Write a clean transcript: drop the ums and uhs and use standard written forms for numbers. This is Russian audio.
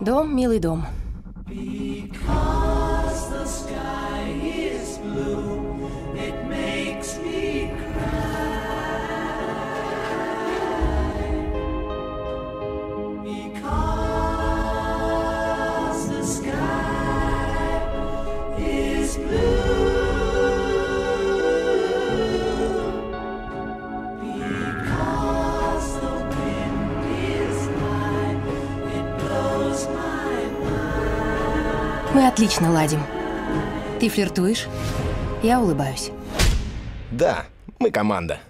Дом, милый дом. Мы отлично ладим. Ты флиртуешь? Я улыбаюсь. Да, мы команда.